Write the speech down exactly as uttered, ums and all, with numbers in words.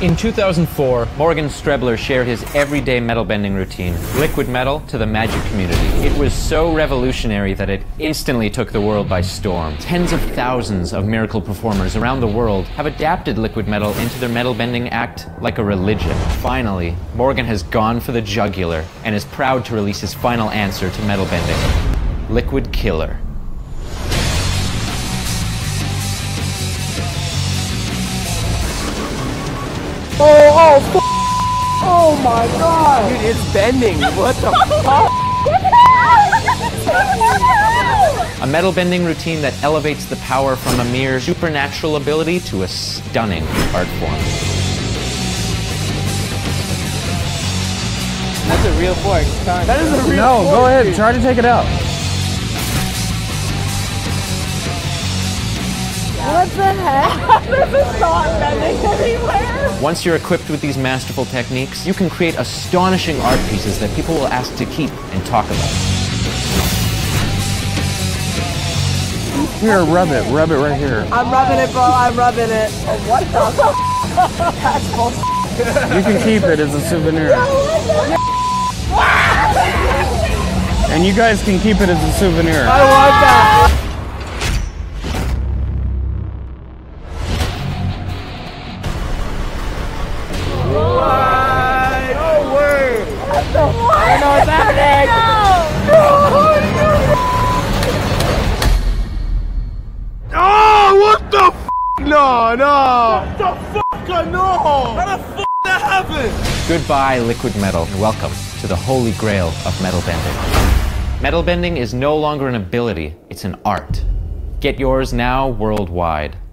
In two thousand four, Morgan Strebler shared his everyday metal bending routine, Liquid Metal, to the magic community. It was so revolutionary that it instantly took the world by storm. Tens of thousands of miracle performers around the world have adapted Liquid Metal into their metal bending act like a religion. Finally, Morgan has gone for the jugular and is proud to release his final answer to metal bending, Liquid Killer. Oh, oh, f oh my god! Dude, it's bending. What the fuck? A metal bending routine that elevates the power from a mere supernatural ability to a stunning art form. That's a real fork. That is a real no, fork. No, go ahead. Dude. Try to take it out. What the heck? There's a sock bending everywhere! Once you're equipped with these masterful techniques, you can create astonishing art pieces that people will ask to keep and talk about. Here, rub it. Rub it right here. I'm rubbing it, bro. I'm rubbing it. What the f***? That's bullshit. You can keep it as a souvenir. And you guys can keep it as a souvenir. I want that! I know it's happening! No! No! Oh, what the f***? No, no! What the f***? I know! How the f*** that happened? Goodbye, Liquid Metal, and welcome to the holy grail of metal bending. Metal bending is no longer an ability, it's an art. Get yours now worldwide.